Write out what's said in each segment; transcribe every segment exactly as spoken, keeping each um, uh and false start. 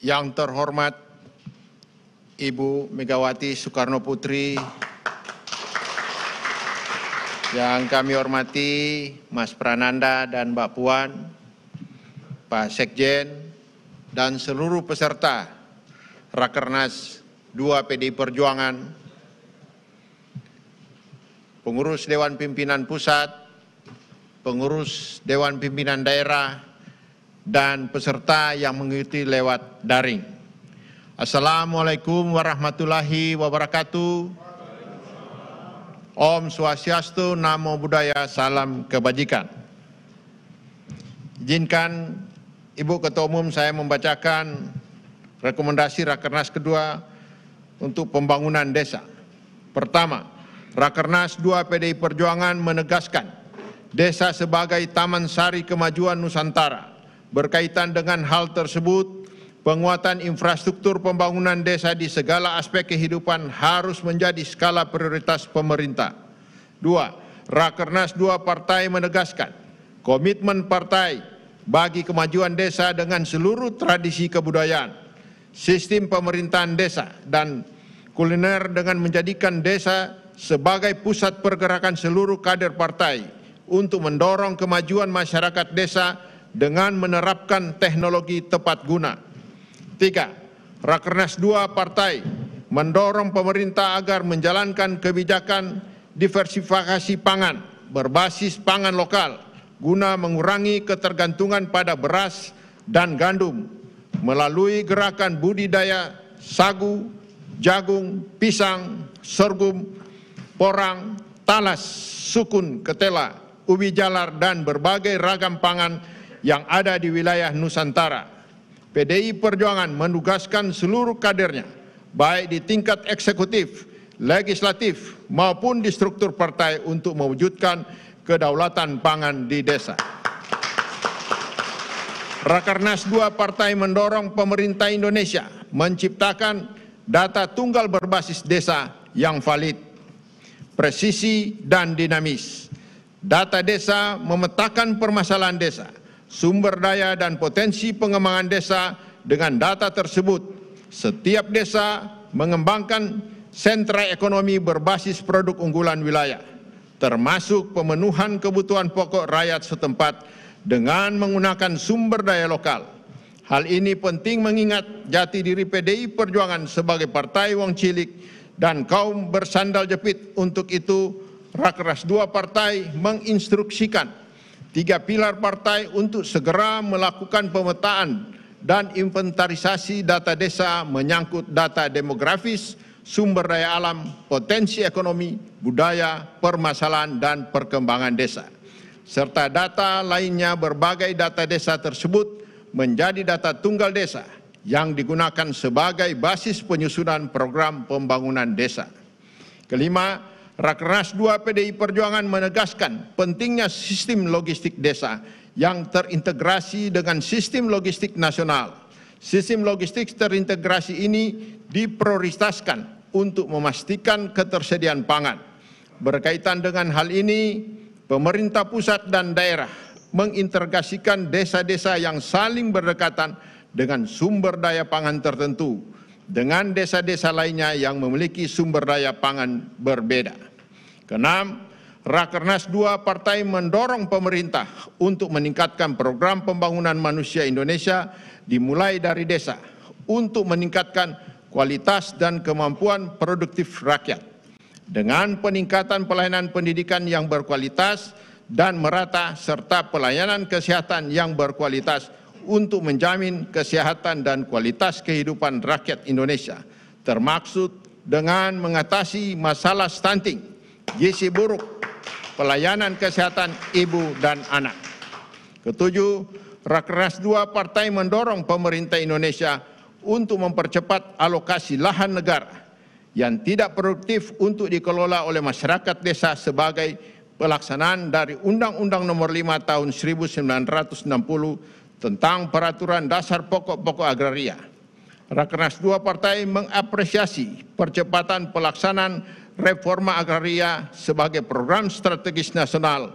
Yang terhormat Ibu Megawati Soekarnoputri, yang kami hormati Mas Prananda dan Mbak Puan, Pak Sekjen, dan seluruh peserta Rakernas dua P D I Perjuangan, pengurus Dewan Pimpinan Pusat, pengurus Dewan Pimpinan Daerah, dan peserta yang mengikuti lewat daring. Assalamualaikum warahmatullahi wabarakatuh. Om Swastiastu, Namo Buddhaya, salam kebajikan. Izinkan Ibu Ketua Umum saya membacakan rekomendasi Rakernas kedua untuk pembangunan desa. Pertama, Rakernas dua P D I Perjuangan menegaskan desa sebagai Taman Sari Kemajuan Nusantara. Berkaitan dengan hal tersebut, penguatan infrastruktur pembangunan desa di segala aspek kehidupan harus menjadi skala prioritas pemerintah. Dua, Rakernas dua Partai menegaskan komitmen partai bagi kemajuan desa dengan seluruh tradisi kebudayaan, sistem pemerintahan desa, dan kuliner dengan menjadikan desa sebagai pusat pergerakan seluruh kader partai untuk mendorong kemajuan masyarakat desa dengan menerapkan teknologi tepat guna. Tiga, Rakernas dua Partai mendorong pemerintah agar menjalankan kebijakan diversifikasi pangan berbasis pangan lokal guna mengurangi ketergantungan pada beras dan gandum melalui gerakan budidaya sagu, jagung, pisang, sorghum, porang, talas, sukun, ketela, ubi jalar, dan berbagai ragam pangan yang ada di wilayah Nusantara. P D I Perjuangan menugaskan seluruh kadernya, baik di tingkat eksekutif, legislatif, maupun di struktur partai untuk mewujudkan kedaulatan pangan di desa. Rakernas dua Partai mendorong pemerintah Indonesia menciptakan data tunggal berbasis desa yang valid, presisi, dan dinamis. Data desa memetakan permasalahan desa, sumber daya dan potensi pengembangan desa. Dengan data tersebut, setiap desa mengembangkan sentra ekonomi berbasis produk unggulan wilayah, termasuk pemenuhan kebutuhan pokok rakyat setempat dengan menggunakan sumber daya lokal. Hal ini penting mengingat jati diri P D I Perjuangan sebagai partai wong cilik dan kaum bersandal jepit. Untuk itu, Rakernas dua Partai menginstruksikan tiga pilar partai untuk segera melakukan pemetaan dan inventarisasi data desa menyangkut data demografis, sumber daya alam, potensi ekonomi, budaya, permasalahan, dan perkembangan desa. Serta data lainnya. Berbagai data desa tersebut menjadi data tunggal desa yang digunakan sebagai basis penyusunan program pembangunan desa. Kelima, Rakernas dua P D I Perjuangan menegaskan pentingnya sistem logistik desa yang terintegrasi dengan sistem logistik nasional. Sistem logistik terintegrasi ini diprioritaskan untuk memastikan ketersediaan pangan. Berkaitan dengan hal ini, pemerintah pusat dan daerah mengintegrasikan desa-desa yang saling berdekatan dengan sumber daya pangan tertentu dengan desa-desa lainnya yang memiliki sumber daya pangan berbeda. Keenam, Rakernas dua Partai mendorong pemerintah untuk meningkatkan program pembangunan manusia Indonesia dimulai dari desa untuk meningkatkan kualitas dan kemampuan produktif rakyat. Dengan peningkatan pelayanan pendidikan yang berkualitas dan merata serta pelayanan kesehatan yang berkualitas untuk menjamin kesehatan dan kualitas kehidupan rakyat Indonesia, termaksud dengan mengatasi masalah stunting, gizi buruk, pelayanan kesehatan ibu dan anak. Ketujuh, Rakernas dua Partai mendorong pemerintah Indonesia untuk mempercepat alokasi lahan negara yang tidak produktif untuk dikelola oleh masyarakat desa sebagai pelaksanaan dari Undang-Undang Nomor lima Tahun seribu sembilan ratus enam puluh tentang Peraturan Dasar Pokok-Pokok Agraria. Rakernas dua Partai mengapresiasi percepatan pelaksanaan reforma agraria sebagai program strategis nasional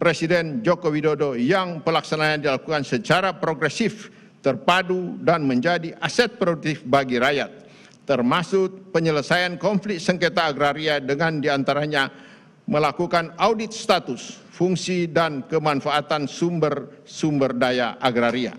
Presiden Joko Widodo yang pelaksanaannya dilakukan secara progresif, terpadu dan menjadi aset produktif bagi rakyat, termasuk penyelesaian konflik sengketa agraria dengan diantaranya melakukan audit status, fungsi, dan kemanfaatan sumber-sumber daya agraria.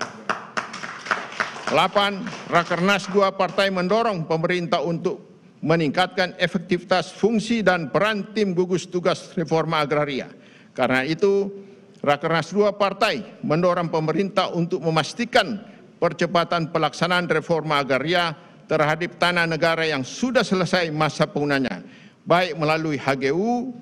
delapan. Rakernas dua partai mendorong pemerintah untuk meningkatkan efektivitas fungsi dan peran tim gugus tugas reforma agraria. Karena itu, Rakernas dua partai mendorong pemerintah untuk memastikan percepatan pelaksanaan reforma agraria terhadap tanah negara yang sudah selesai masa penggunaannya, baik melalui H G U,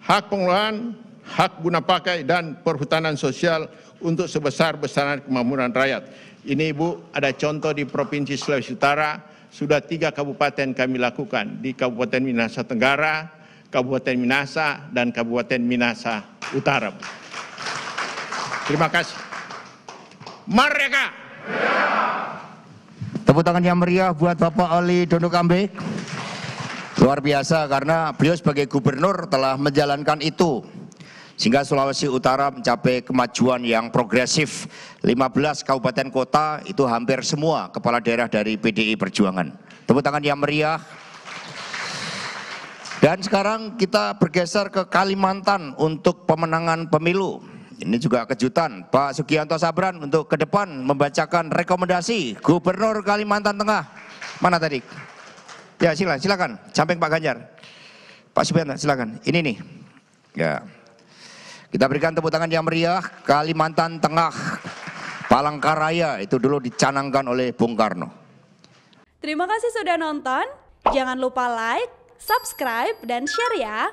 hak pengelolaan, hak guna pakai, dan perhutanan sosial untuk sebesar-besarnya kemakmuran rakyat. Ini Ibu, ada contoh di Provinsi Sulawesi Utara, sudah tiga kabupaten kami lakukan, di Kabupaten Minahasa Tenggara, Kabupaten Minahasa, dan Kabupaten Minahasa Utara. Terima kasih. Merdeka! Tepuk tangan yang meriah buat Bapak Olly Dondokambey. Luar biasa, karena beliau sebagai gubernur telah menjalankan itu, sehingga Sulawesi Utara mencapai kemajuan yang progresif. lima belas kabupaten kota itu hampir semua kepala daerah dari P D I Perjuangan. Tepuk tangan yang meriah. Dan sekarang kita bergeser ke Kalimantan untuk pemenangan pemilu. Ini juga kejutan, Pak Sukianto Sabran untuk ke depan membacakan rekomendasi Gubernur Kalimantan Tengah. Mana tadi? Ya silakan, silakan. Samping Pak Ganjar. Pak Sukianto silakan. Ini nih. Ya. Kita berikan tepuk tangan yang meriah, Kalimantan Tengah, Palangka Raya, itu dulu dicanangkan oleh Bung Karno. Terima kasih sudah nonton, jangan lupa like, subscribe, dan share ya.